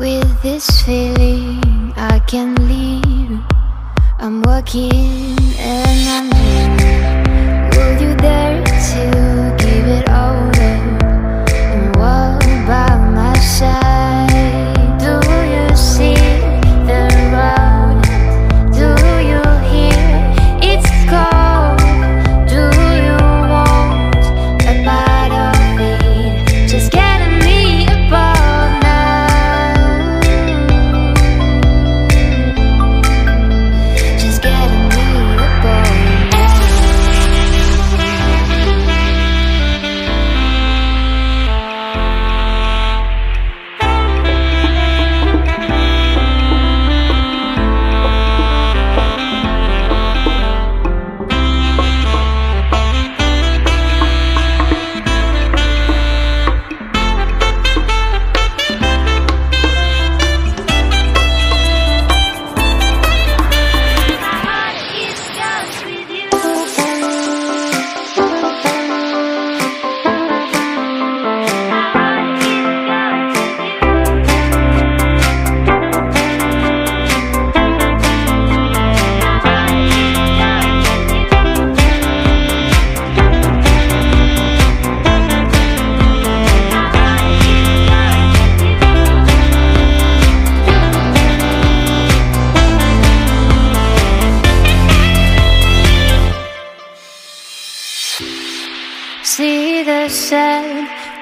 With this feeling I can't leave. I'm walking and I'm here. Will you dare to give it over and walk by my side? Do you see the road? Do you hear its call? Do you want a part of me? Just getting me apart now. Just getting me apart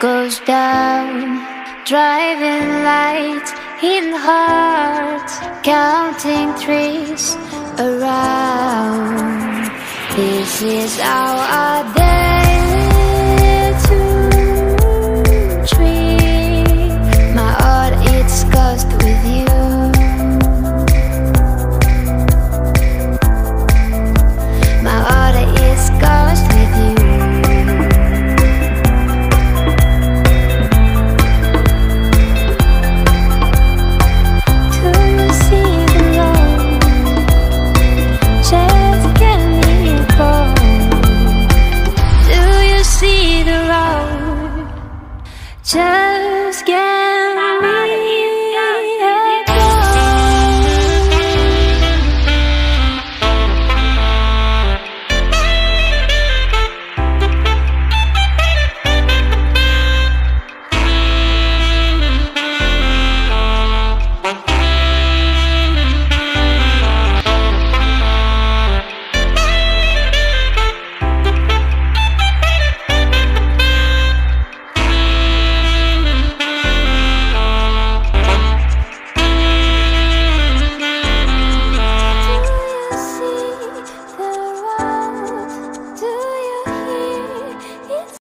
goes down, driving lights in heart, counting trees around. This is our day to dream. My heart, it's cursed with you. My heart, it's cursed with you. Just